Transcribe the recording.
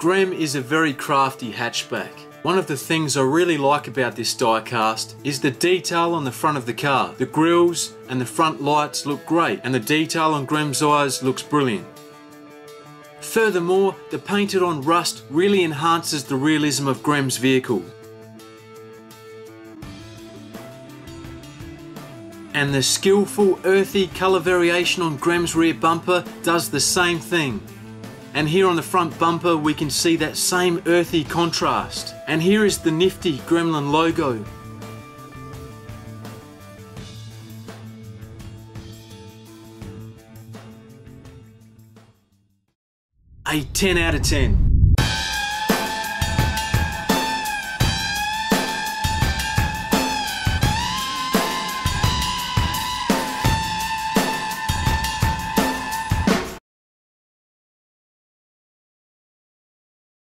Grem is a very crafty hatchback. One of the things I really like about this diecast is the detail on the front of the car. The grills and the front lights look great, and the detail on Grem's eyes looks brilliant. Furthermore, the painted on rust really enhances the realism of Grem's vehicle. And the skillful earthy colour variation on Grem's rear bumper does the same thing. And here on the front bumper we can see that same earthy contrast. And here is the nifty Gremlin logo. A 10 out of 10.